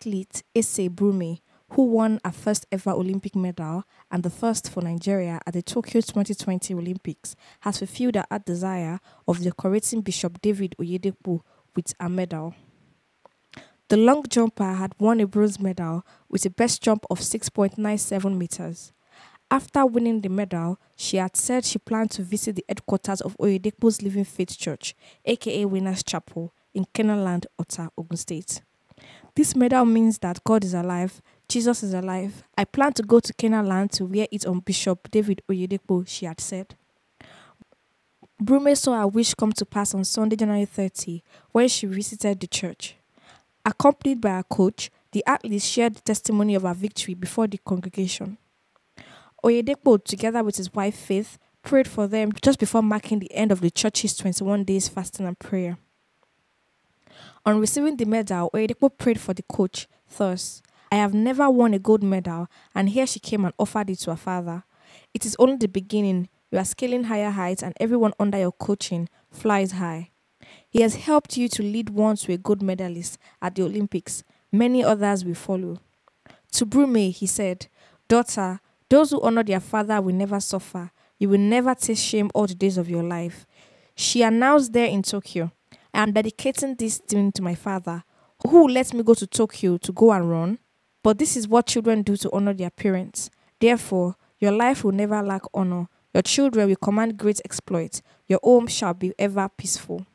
athlete Ese Brume, who won her first ever Olympic medal and the first for Nigeria at the Tokyo 2020 Olympics, has fulfilled her heart desire of decorating Bishop David Oyedepo with a medal. The long jumper had won a bronze medal with a best jump of 6.97 meters. After winning the medal, she had said she planned to visit the headquarters of Oyedepo's Living Faith Church, aka Winner's Chapel, in Canaanland, Ota, Ogun State. "This medal means that God is alive, Jesus is alive. I plan to go to Kenanland to wear it on Bishop David Oyedepo," she had said. Brume saw her wish come to pass on Sunday, January 30, when she visited the church. Accompanied by her coach, the athlete shared the testimony of her victory before the congregation. Oyedepo, together with his wife Faith, prayed for them just before marking the end of the church's 21 days fasting and prayer. On receiving the medal, Oyedepo prayed for the coach, thus, "I have never won a gold medal, and here she came and offered it to her father. It is only the beginning. You are scaling higher heights, and everyone under your coaching flies high. He has helped you to lead one to a gold medalist at the Olympics. Many others will follow." To Brume, he said, "Daughter, those who honor their father will never suffer. You will never taste shame all the days of your life." She announced there in Tokyo, "I am dedicating this thing to my father, who lets me go to Tokyo to go and run. But this is what children do to honor their parents. Therefore, your life will never lack honor. Your children will command great exploits. Your home shall be ever peaceful."